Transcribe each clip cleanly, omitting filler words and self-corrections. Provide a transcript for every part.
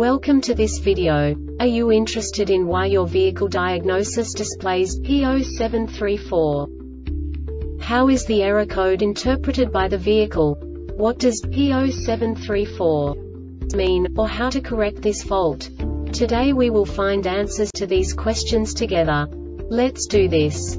Welcome to this video. Are you interested in why your vehicle diagnosis displays P0734? How is the error code interpreted by the vehicle? What does P0734 mean, or how to correct this fault? Today we will find answers to these questions together. Let's do this.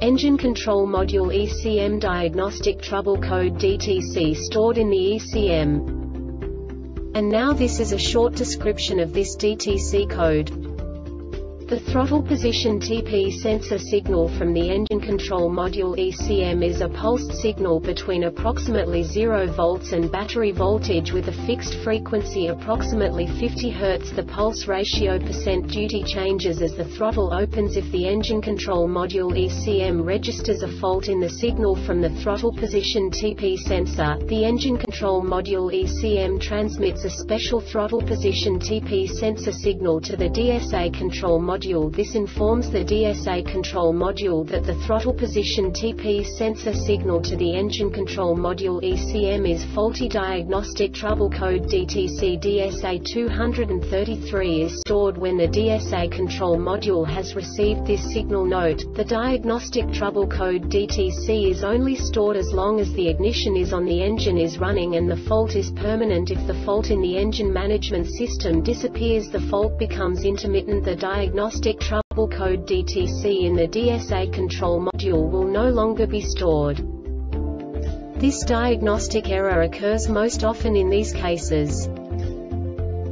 Engine Control Module ECM Diagnostic Trouble Code DTC stored in the ECM. And now this is a short description of this DTC code. The throttle position TP sensor signal from the Engine Control Module ECM is a pulsed signal between approximately 0 volts and battery voltage with a fixed frequency approximately 50 Hz. The pulse ratio percent duty changes as the throttle opens if the Engine Control Module ECM registers a fault in the signal from the throttle position TP sensor. The Engine Control Module ECM transmits a special throttle position TP sensor signal to the DSA control module. This informs the DSA control module that the throttle position TP sensor signal to the Engine Control Module ECM is faulty. Diagnostic trouble code DTC DSA-233 is stored when the DSA control module has received this signal. Note, the diagnostic trouble code DTC is only stored as long as the ignition is on, the engine is running, and the fault is permanent. If the fault in the engine management system disappears, the fault becomes intermittent. The diagnostic trouble code DTC in the DSA control module will no longer be stored. This diagnostic error occurs most often in these cases.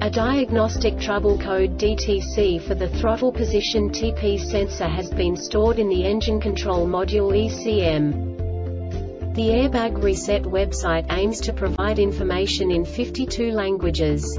A diagnostic trouble code DTC for the throttle position TP sensor has been stored in the Engine Control Module ECM. The Airbag Reset website aims to provide information in 52 languages.